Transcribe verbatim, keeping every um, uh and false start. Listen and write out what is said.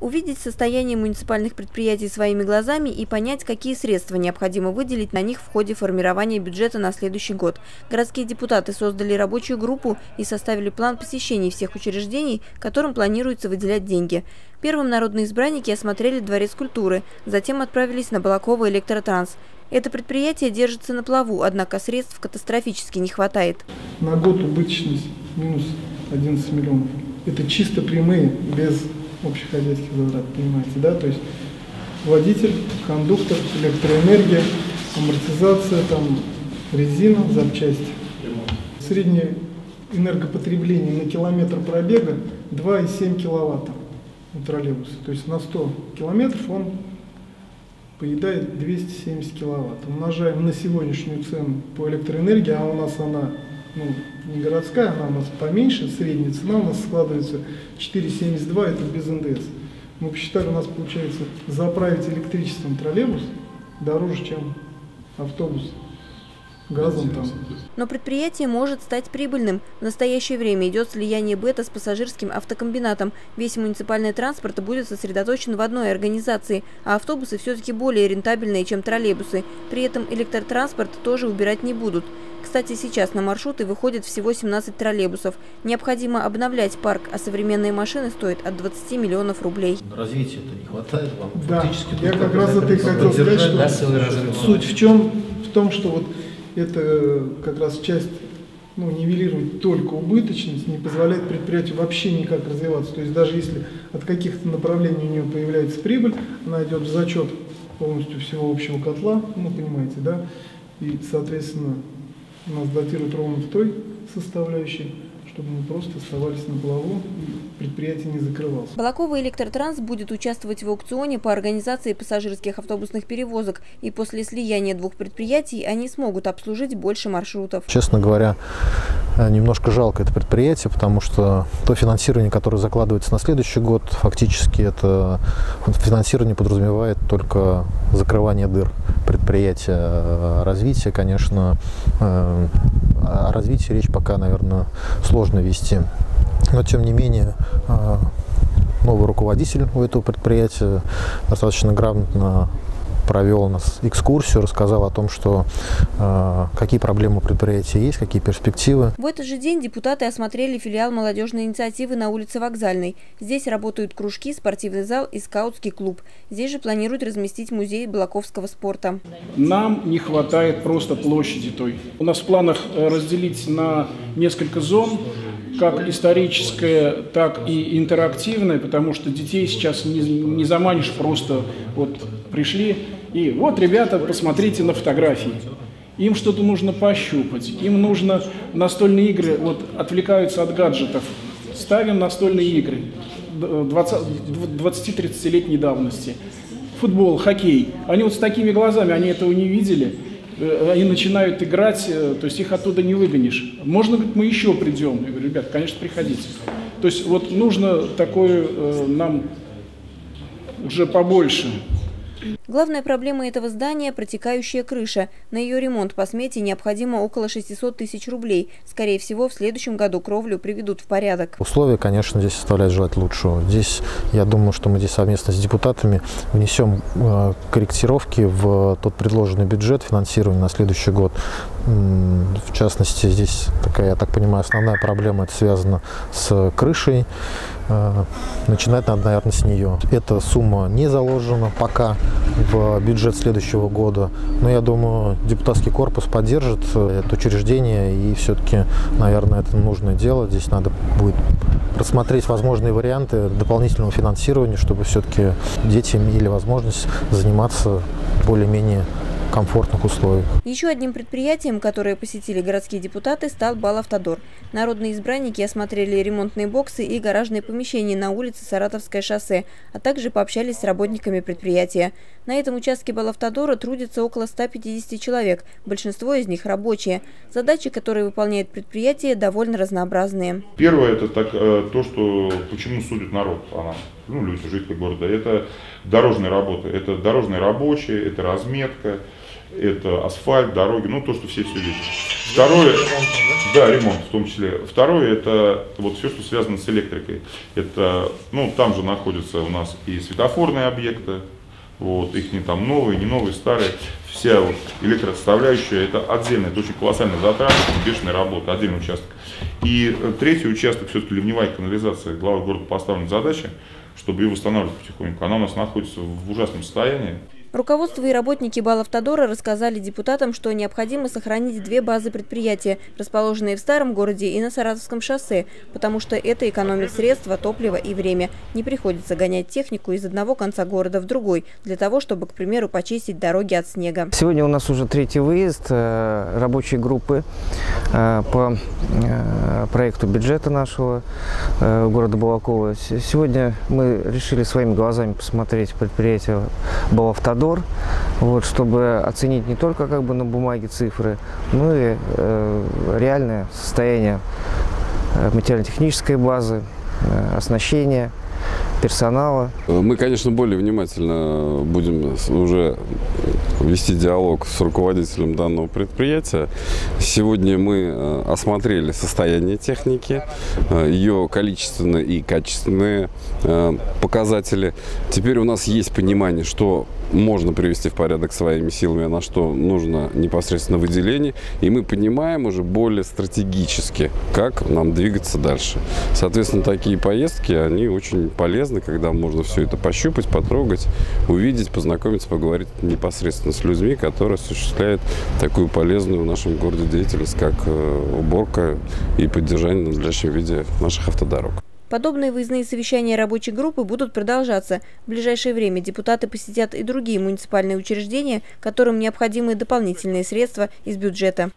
Увидеть состояние муниципальных предприятий своими глазами и понять, какие средства необходимо выделить на них в ходе формирования бюджета на следующий год. Городские депутаты создали рабочую группу и составили план посещений всех учреждений, которым планируется выделять деньги. Первым народные избранники осмотрели Дворец культуры, затем отправились на Балаково электротранс. Это предприятие держится на плаву, однако средств катастрофически не хватает. На год убыточность минус одиннадцать миллионов. Это чисто прямые, без общехозяйских затрат, понимаете, да? То есть водитель, кондуктор, электроэнергия, амортизация, там, резина, запчасти. Среднее энергопотребление на километр пробега два и семь киловатта у троллейбуса. То есть на сто километров он поедает двести семьдесят киловатт. Умножаем на сегодняшнюю цену по электроэнергии, а у нас она, ну, не городская, она у нас поменьше, средняя цена у нас складывается четыре семьдесят два, это без эн дэ эс. Мы посчитали, у нас получается заправить электричеством троллейбус дороже, чем автобус. Газом там. Но предприятие может стать прибыльным. В настоящее время идет слияние бета с пассажирским автокомбинатом. Весь муниципальный транспорт будет сосредоточен в одной организации, а автобусы все-таки более рентабельные, чем троллейбусы. При этом электротранспорт тоже убирать не будут. Кстати, сейчас на маршруты выходит всего семнадцать троллейбусов. Необходимо обновлять парк, а современные машины стоят от двадцати миллионов рублей. Развития-то не хватает вам. Да, фактически я как раз это и хотел сказать, что суть в чем? В том, что вот это как раз часть, ну, нивелировать только убыточность, не позволяет предприятию вообще никак развиваться. То есть даже если от каких-то направлений у нее появляется прибыль, она идет в зачет полностью всего общего котла, ну, понимаете, да, и, соответственно, нас датируют ровно в той составляющей, чтобы мы просто оставались на плаву и предприятие не закрывалось. Балаково электротранс будет участвовать в аукционе по организации пассажирских автобусных перевозок. И после слияния двух предприятий они смогут обслужить больше маршрутов. Честно говоря, немножко жалко это предприятие, потому что то финансирование, которое закладывается на следующий год, фактически это финансирование подразумевает только закрывание дыр предприятия. Развитие, конечно, о развитии речь пока, наверное, сложно вести. Но, тем не менее, новый руководитель у этого предприятия достаточно грамотно провел нас экскурсию, рассказал о том, что э, какие проблемы у предприятия есть, какие перспективы. В этот же день депутаты осмотрели филиал молодежной инициативы на улице Вокзальной. Здесь работают кружки, спортивный зал и скаутский клуб. Здесь же планируют разместить музей балаковского спорта. Нам не хватает просто площади той. У нас в планах разделить на несколько зон, как историческое, так и интерактивное, потому что детей сейчас не, не заманишь просто вот пришли и вот, ребята, посмотрите на фотографии. Им что-то нужно пощупать, им нужно настольные игры, вот отвлекаются от гаджетов, ставим настольные игры двадцати-тридцатилетней давности. Футбол, хоккей, они вот с такими глазами, они этого не видели. Они начинают играть, то есть их оттуда не выгонишь. Можно, говорит, мы еще придем. Я говорю, ребят, конечно, приходите. То есть вот нужно такое э, нам уже побольше. Главная проблема этого здания – протекающая крыша. На ее ремонт по смете необходимо около шестисот тысяч рублей. Скорее всего, в следующем году кровлю приведут в порядок. Условия, конечно, здесь оставляют желать лучшего. Здесь, я думаю, что мы здесь совместно с депутатами внесем корректировки в тот предложенный бюджет финансирования на следующий год. В частности, здесь такая, я так понимаю, основная проблема – это связано с крышей. Начинать надо, наверное, с нее. Эта сумма не заложена пока в бюджет следующего года, но я думаю, депутатский корпус поддержит это учреждение, и все-таки, наверное, это нужное дело. Здесь надо будет рассмотреть возможные варианты дополнительного финансирования, чтобы все-таки дети имели возможность заниматься более-менее комфортных условий. Еще одним предприятием, которое посетили городские депутаты, стал Балавтодор. Народные избранники осмотрели ремонтные боксы и гаражные помещения на улице Саратовское шоссе, а также пообщались с работниками предприятия. На этом участке Балавтодора трудится около ста пятидесяти человек, большинство из них рабочие. Задачи, которые выполняет предприятие, довольно разнообразные. Первое – это так, то, что, почему судит народ о нас. Ну, люди, жители города, это дорожные работы, это дорожные рабочие, это разметка, это асфальт, дороги, ну то, что все все видят. Второе, да, ремонт в том числе. Второе, это вот все, что связано с электрикой. Это, ну, там же находятся у нас и светофорные объекты, вот, их не там новые, не новые, старые. Вся вот электросоставляющая, это отдельная, это очень колоссальная затрата, бешеная работа, отдельный участок. И третий участок, все-таки ливневая канализация, глава города поставлена задача, чтобы ее восстанавливать потихоньку. Она у нас находится в ужасном состоянии. Руководство и работники Балавтодора рассказали депутатам, что необходимо сохранить две базы предприятия, расположенные в старом городе и на Саратовском шоссе, потому что это экономит средства, топливо и время. Не приходится гонять технику из одного конца города в другой, для того, чтобы, к примеру, почистить дороги от снега. Сегодня у нас уже третий выезд рабочей группы по проекту бюджета нашего города Балаково. Сегодня мы решили своими глазами посмотреть предприятие Балавтодор. Вот, чтобы оценить не только как бы на бумаге цифры, но и э, реальное состояние материально-технической базы, э, оснащения, персонала. Мы, конечно, более внимательно будем уже вести диалог с руководителем данного предприятия. Сегодня мы осмотрели состояние техники, ее количественные и качественные показатели. Теперь у нас есть понимание, что можно привести в порядок своими силами, на что нужно непосредственно выделение. И мы понимаем уже более стратегически, как нам двигаться дальше. Соответственно, такие поездки, они очень полезны, когда можно все это пощупать, потрогать, увидеть, познакомиться, поговорить непосредственно с людьми, которые осуществляют такую полезную в нашем городе деятельность, как уборка и поддержание в надлежащем виде наших автодорог. Подобные выездные совещания рабочей группы будут продолжаться. В ближайшее время депутаты посетят и другие муниципальные учреждения, которым необходимы дополнительные средства из бюджета.